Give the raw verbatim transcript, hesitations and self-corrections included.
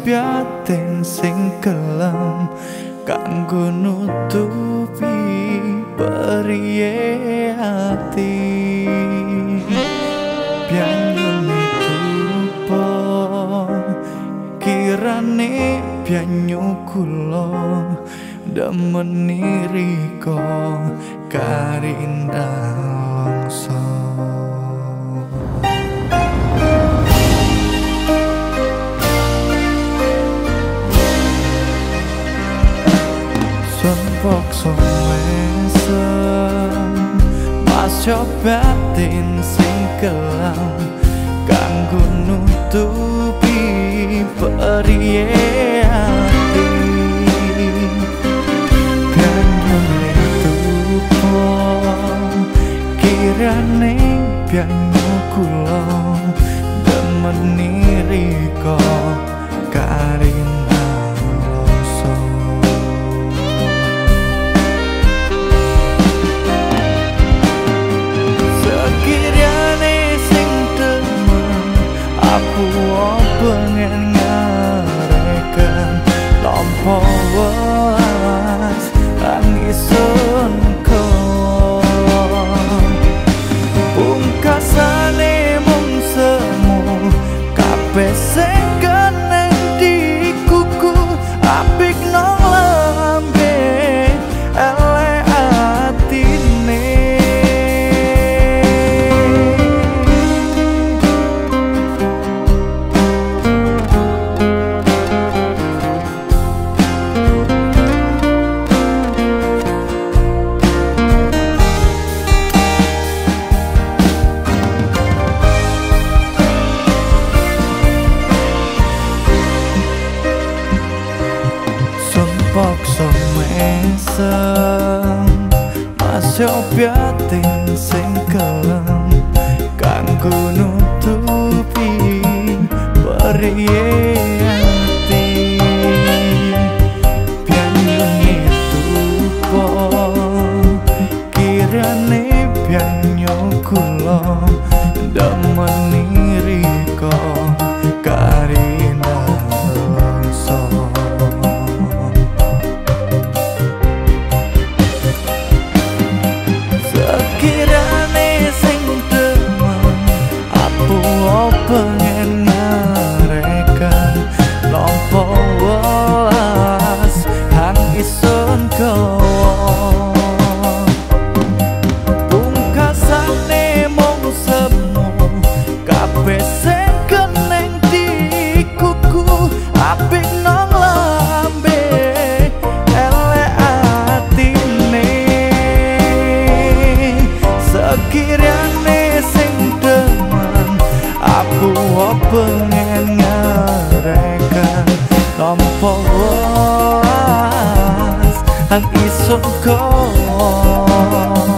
piateng sing kelem kanggo nutupi periye ati pian nutupo kirane pian nyukula demen niriko karinda Pokso mesem mas coba tin sing kelam kanggo nutupi periye ati kanggo nutupo kirane pianyo kula demen niriko karing pengen ngareken tampo welas angisunku pungkasane mung semu kabeh sing keneng dikuku apik nang lambe elek atine masih piatin sing kelem kanggo nutupi periye ati pian nutupo kirane pian nyukula demen niriko kari pengen ngareken tampo welas ang iso kowe.